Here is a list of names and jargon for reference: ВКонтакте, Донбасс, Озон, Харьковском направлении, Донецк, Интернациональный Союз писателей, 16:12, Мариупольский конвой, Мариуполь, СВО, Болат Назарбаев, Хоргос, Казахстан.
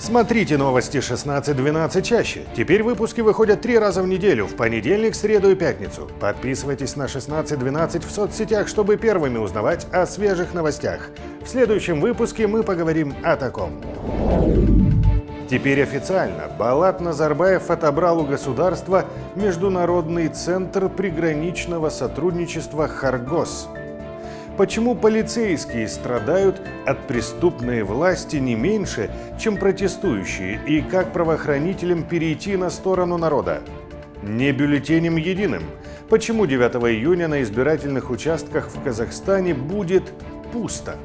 Смотрите новости 16:12 чаще. Теперь выпуски выходят 3 раза в неделю, в понедельник, среду и пятницу. Подписывайтесь на 16:12 в соцсетях, чтобы первыми узнавать о свежих новостях. В следующем выпуске мы поговорим о таком. Теперь официально Болат Назарбаев отобрал у государства Международный центр приграничного сотрудничества «Хоргос». Почему полицейские страдают от преступной власти не меньше, чем протестующие, и как правоохранителям перейти на сторону народа? Не бюллетенем единым. Почему 9 июня на избирательных участках в Казахстане будет пусто?